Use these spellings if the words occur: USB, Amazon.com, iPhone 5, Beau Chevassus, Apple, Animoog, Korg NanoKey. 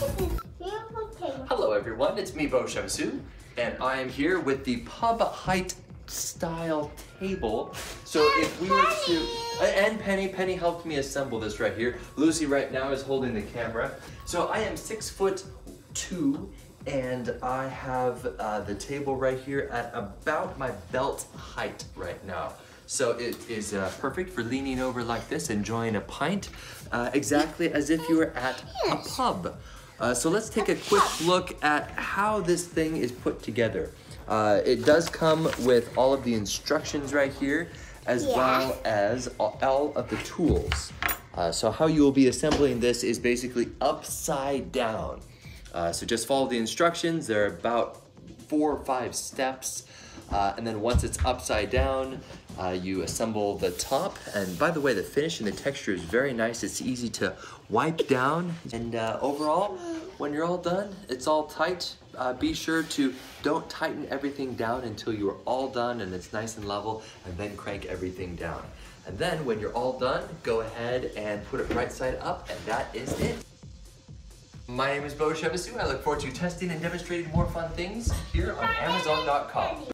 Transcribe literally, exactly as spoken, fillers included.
Look at this beautiful table. Hello everyone, it's me, Beau Chevassus, and I am here with the pub height style table. So and if we Penny. were to, uh, and Penny, Penny helped me assemble this right here. Lucy right now is holding the camera. So I am six foot two, and I have uh, the table right here at about my belt height right now. So it is uh, perfect for leaning over like this, enjoying a pint, uh, exactly as if you were at a pub. Uh, so let's take a quick look at how this thing is put together. Uh, it does come with all of the instructions right here, as yeah. well as all of the tools. Uh, so how you will be assembling this is basically upside down. Uh, so just follow the instructions. There are about four or five steps. Uh, and then once it's upside down, uh, you assemble the top. And by the way, the finish and the texture is very nice. It's easy to wipe down. And uh, overall, when you're all done, it's all tight. Uh, be sure to don't tighten everything down until you are all done and it's nice and level, and then crank everything down. And then when you're all done, go ahead and put it right side up, and that is it. My name is Beau Chevassus. I look forward to testing and demonstrating more fun things here on Amazon dot com.